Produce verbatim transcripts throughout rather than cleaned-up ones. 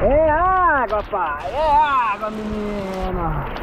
É água, pai! É água, menina!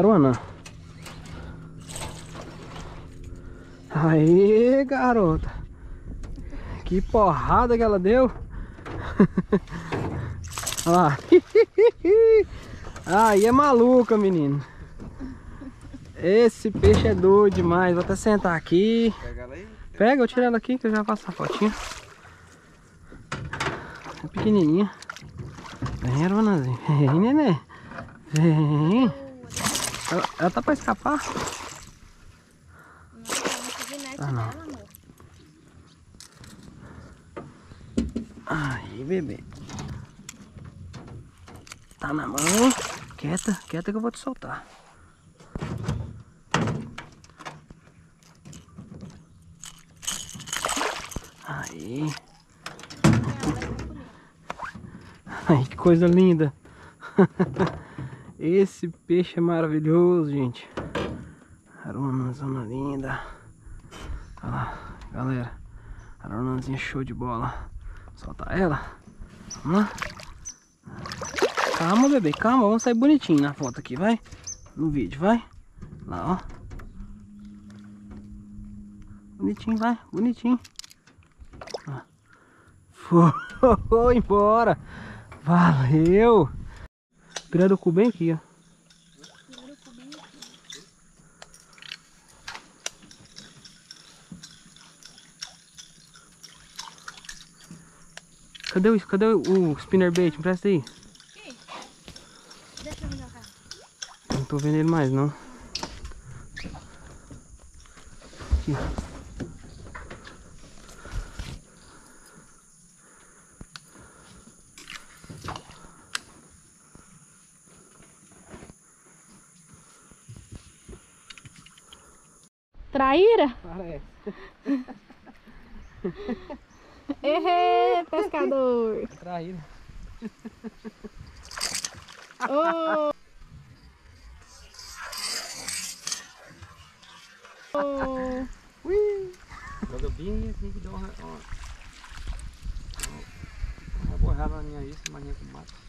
Aruana. Aí, garota. Que porrada que ela deu. Olha lá. Aí é maluca, menino. Esse peixe é doido demais. Vou até sentar aqui. Pega ela aí. Pega, eu tiro ela aqui que eu já faço a fotinha. É pequenininha. Vem, Aruanazinha. Vem, neném. Vem. Ela, ela tá pra escapar? Não, não tá não. Dela, amor. Aí, bebê. Tá na mão. Quieta, quieta que eu vou te soltar. Aí. Ai, que coisa linda. Esse peixe é maravilhoso, gente. Aruana, zona linda. Olha lá, galera. Aruanazinha show de bola. Soltar ela. Vamos lá. Calma, bebê, calma. Vamos sair bonitinho na foto aqui, vai. No vídeo, vai. Lá, ó. Bonitinho, vai. Bonitinho. Ó. Foi embora. Valeu. Pirarucu bem aqui, ó. Pirarucu bem aqui. Cadê o, cadê o spinnerbait? Me presta aí. Ei, deixa eu ver meu carro. Não tô vendo ele mais, não. Aqui. Traíra? Parece. Errei, pescador. Traíra. Oh. Oh. Ui. Joga bem assim que dá uma... Uma borrada na minha isca, mas nem com mato.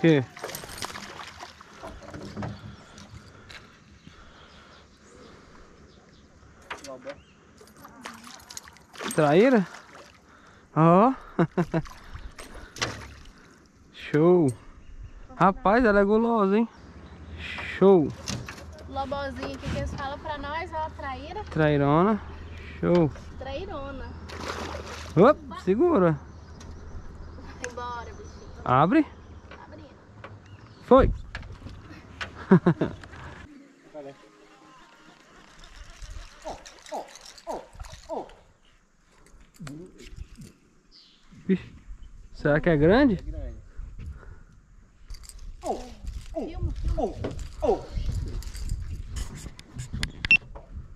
Que? Traíra? Ó. Oh. Show. Rapaz, ela é gulosa, hein? Show. Lobozinho, o que, que eles falam pra nós? Ó, traíra. Trairona. Show. Trairona. Opa, segura. Vai embora, bichinho. Abre. Foi! Oh, oh, oh, oh. Vixe, Será que é grande? É grande. Oh, oh, oh, oh.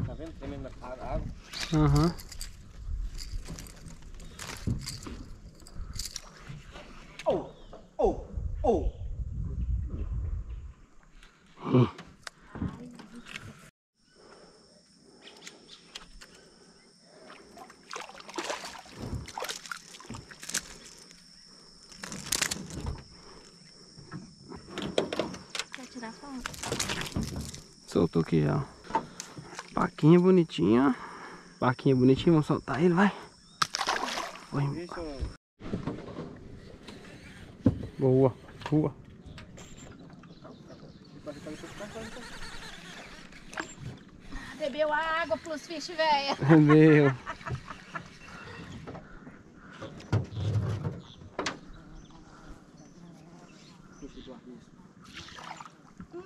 Tá vendo? Tremendo a água. Aham. Uhum. Oh, oh, oh. Hum. Soltou aqui já. Paquinha bonitinha. Paquinha bonitinha, vamos soltar ele, vai. Foi. Boa, boa. Bebeu a água plus fish, velha. Bebeu.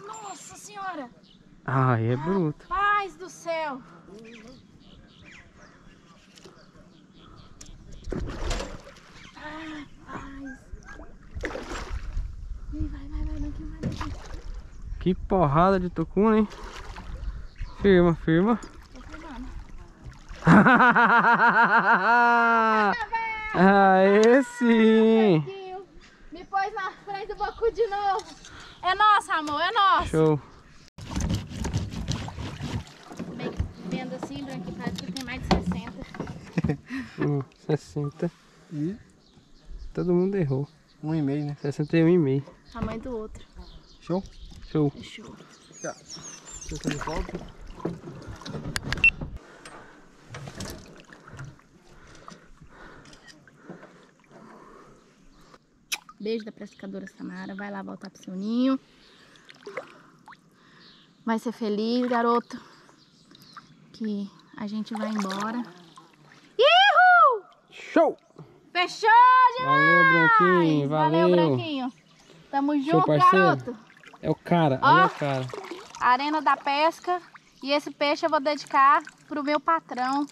Nossa senhora! Ai, é bruto. Rapaz do céu! Ai, rapaz. Vai, vai, vai, daqui, vai, daqui. Que porrada de tucuna, hein? Firma, firma. Tô firmando. Aê, sim! Me pôs na frente do bocu de novo. É nossa, amor, é nossa. Show. Vendo assim, branquinho, parece que tem mais de sessenta. hum, sessenta. E? Todo mundo errou. Um e meio, né? sessenta e um e meio. Tamanho do outro. Show? Show. Show. Tá. Você tá de volta? Beijo da pescadora Samara. Vai lá voltar pro seu ninho. Vai ser feliz, garoto. Que a gente vai embora. Ihu! Show! Fechou demais! Valeu, Branquinho. Valeu, valeu Branquinho. Tamo junto, garoto. É o cara. Ó, olha o cara. Arena da Pesca. E esse peixe eu vou dedicar pro meu patrão,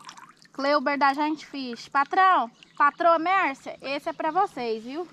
Cleuber da Gente Fish. Patrão, patroa Mércia, esse é pra vocês, viu?